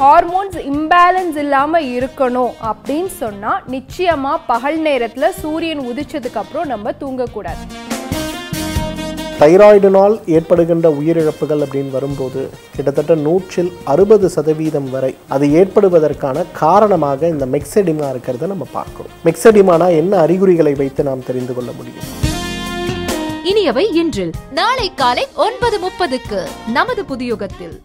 Hormones imbalance இல்லாம இருக்கணும் அப்படினு சொன்னா நிச்சயமா பகல் நேரத்துல சூரியன் உதிச்சதுக்கு அப்புறம் நம்ம தூங்க கூடாது. தைராய்டினால் ஏற்படுகின்ற உயிரிழப்புகள் அப்படின்னு வரும்போது கிட்டத்தட்ட 160% வரை அது ஏற்படுவதற்கான காரணமாக இந்த மெக்ஸெடிமா இருக்கிறத நம்ம பார்க்கிறோம். மெக்ஸெடிமானா என்ன அறிகுறிகளை வைத்து நாம் தெரிந்து கொள்ள முடியும்? இனியவை இன்று நாளை காலை 9:30க்கு நமது புதியுகத்தில்.